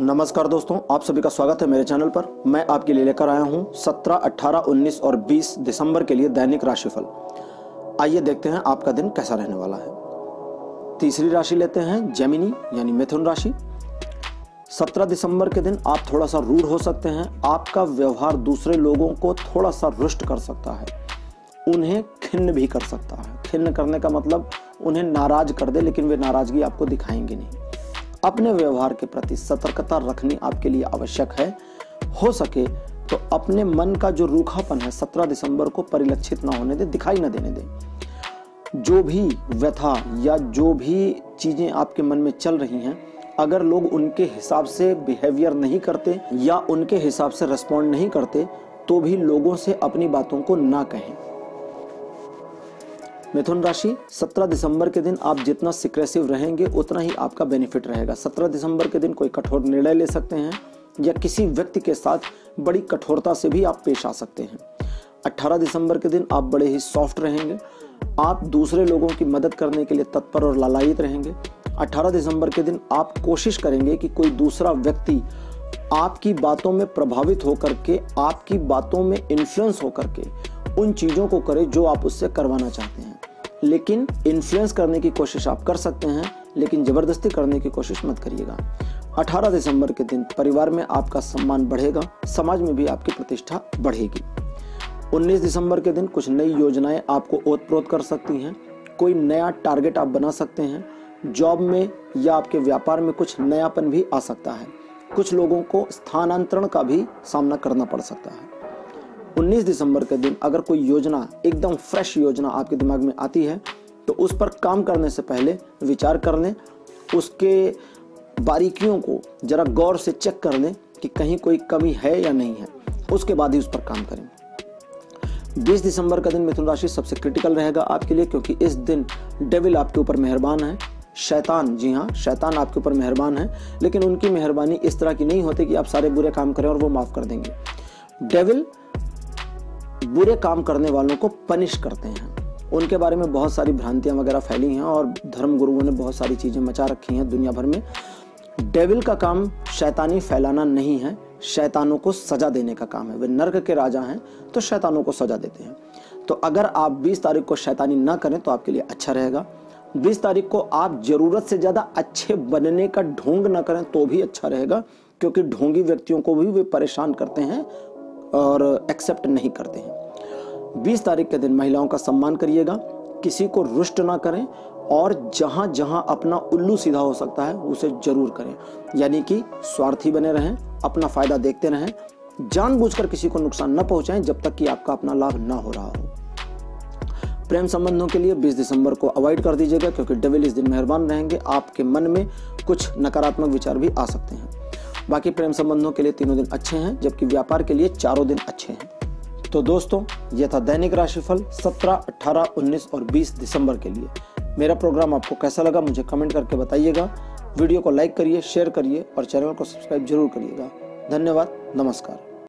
नमस्कार दोस्तों, आप सभी का स्वागत है मेरे चैनल पर। मैं आपके लिए लेकर आया हूं 17, 18, 19 और 20 दिसंबर के लिए दैनिक राशिफल। आइए देखते हैं आपका दिन कैसा रहने वाला है। तीसरी राशि लेते हैं जेमिनी यानी मिथुन राशि। 17 दिसंबर के दिन आप थोड़ा सा रूड हो सकते हैं। आपका व्यवहार दूसरे लोगों को थोड़ा सा रुष्ट कर सकता है, उन्हें खिन्न भी कर सकता है। खिन्न करने का मतलब उन्हें नाराज कर दे, लेकिन वे नाराजगी आपको दिखाएंगे नहीं। अपने व्यवहार के प्रति सतर्कता रखनी आपके लिए आवश्यक है। हो सके तो अपने मन का जो रूखापन है 17 दिसंबर को परिलक्षित ना होने दे, दिखाई ना देने दे। जो भी व्यथा या जो भी चीजें आपके मन में चल रही हैं, अगर लोग उनके हिसाब से बिहेवियर नहीं करते या उनके हिसाब से रिस्पॉन्ड नहीं करते, तो भी लोगों से अपनी बातों को ना कहें। मिथुन राशि, 17 दिसंबर के दिन आप जितना सिक्रेसिव रहेंगे उतना ही आपका बेनिफिट रहेगा। 17 दिसंबर के दिन कोई कठोर निर्णय ले सकते हैं या किसी व्यक्ति के साथ बड़ी कठोरता से भी आप पेश आ सकते हैं। 18 दिसंबर के दिन आप बड़े ही सॉफ्ट रहेंगे। आप दूसरे लोगों की मदद करने के लिए तत्पर और लालायित रहेंगे। 18 दिसंबर के दिन आप कोशिश करेंगे कि कोई दूसरा व्यक्ति आपकी बातों में प्रभावित होकर के, आपकी बातों में इन्फ्लुएंस होकर के उन चीज़ों को करे जो आप उससे करवाना चाहते हैं। लेकिन इन्फ्लुएंस करने की कोशिश आप कर सकते हैं, लेकिन ज़बरदस्ती करने की कोशिश मत करिएगा। 18 दिसंबर के दिन परिवार में आपका सम्मान बढ़ेगा, समाज में भी आपकी प्रतिष्ठा बढ़ेगी। 19 दिसंबर के दिन कुछ नई योजनाएं आपको ओतप्रोत कर सकती हैं। कोई नया टारगेट आप बना सकते हैं। जॉब में या आपके व्यापार में कुछ नयापन भी आ सकता है। कुछ लोगों को स्थानांतरण का भी सामना करना पड़ सकता है। 19 दिसंबर के दिन अगर कोई योजना, एकदम फ्रेश योजना आपके दिमाग में आती है, तो उस पर काम करने से पहले विचार कर लें, उसके बारीकियों को ज़रा गौर से चेक कर लें कि कहीं कोई कमी है या नहीं है, उसके बाद ही उस पर काम करें। 20 दिसंबर का दिन मिथुन राशि सबसे क्रिटिकल रहेगा आपके लिए, क्योंकि इस दिन डेविल आपके ऊपर मेहरबान है। शैतान, जी हाँ, शैतान आपके ऊपर मेहरबान है, लेकिन उनकी मेहरबानी इस तरह की नहीं होती कि आप सारे बुरे काम करें और वो माफ़ कर देंगे। डेविल बुरे काम करने वालों को पनिश करते हैं। उनके बारे में बहुत सारी भ्रांतियाँ वगैरह फैली हैं और धर्म गुरुओं ने बहुत सारी चीज़ें मचा रखी हैं दुनिया भर में। डेविल का काम शैतानी फैलाना नहीं है, शैतानों को सज़ा देने का काम है। वे नर्क के राजा हैं, तो शैतानों को सज़ा देते हैं। तो अगर आप 20 तारीख को शैतानी ना करें तो आपके लिए अच्छा रहेगा। 20 तारीख को आप ज़रूरत से ज़्यादा अच्छे बनने का ढोंग ना करें तो भी अच्छा रहेगा, क्योंकि ढोंगी व्यक्तियों को भी वे परेशान करते हैं और एक्सेप्ट नहीं करते हैं। 20 तारीख के दिन महिलाओं का सम्मान करिएगा, किसी को रुष्ट ना करें और जहाँ जहाँ अपना उल्लू सीधा हो सकता है उसे जरूर करें। यानी कि स्वार्थी बने रहें, अपना फ़ायदा देखते रहें, जानबूझकर किसी को नुकसान न पहुँचाएं जब तक कि आपका अपना लाभ ना हो रहा हो। प्रेम संबंधों के लिए 20 दिसंबर को अवॉइड कर दीजिएगा, क्योंकि डेविल इस दिन मेहरबान रहेंगे। आपके मन में कुछ नकारात्मक विचार भी आ सकते हैं। बाकी प्रेम संबंधों के लिए तीनों दिन अच्छे हैं, जबकि व्यापार के लिए चारों दिन अच्छे हैं। तो दोस्तों, यह था दैनिक राशिफल 17, 18, 19 और 20 दिसंबर के लिए। मेरा प्रोग्राम आपको कैसा लगा मुझे कमेंट करके बताइएगा। वीडियो को लाइक करिए, शेयर करिए और चैनल को सब्सक्राइब जरूर करिएगा। धन्यवाद, नमस्कार।